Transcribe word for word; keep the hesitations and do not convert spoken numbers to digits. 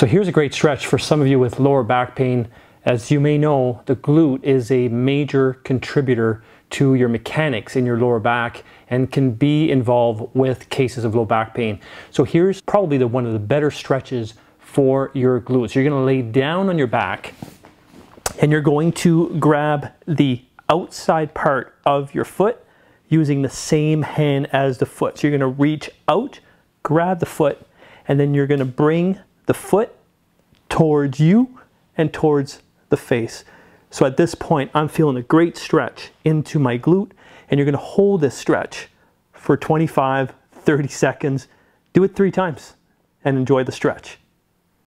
So here's a great stretch for some of you with lower back pain. As you may know, the glute is a major contributor to your mechanics in your lower back and can be involved with cases of low back pain. So here's probably the one of the better stretches for your glutes. You're gonna lay down on your back and you're going to grab the outside part of your foot using the same hand as the foot. So you're gonna reach out, grab the foot, and then you're gonna bring the foot towards you and towards the face. So at this point, I'm feeling a great stretch into my glute, and you're gonna hold this stretch for twenty-five, thirty seconds. Do it three times and enjoy the stretch.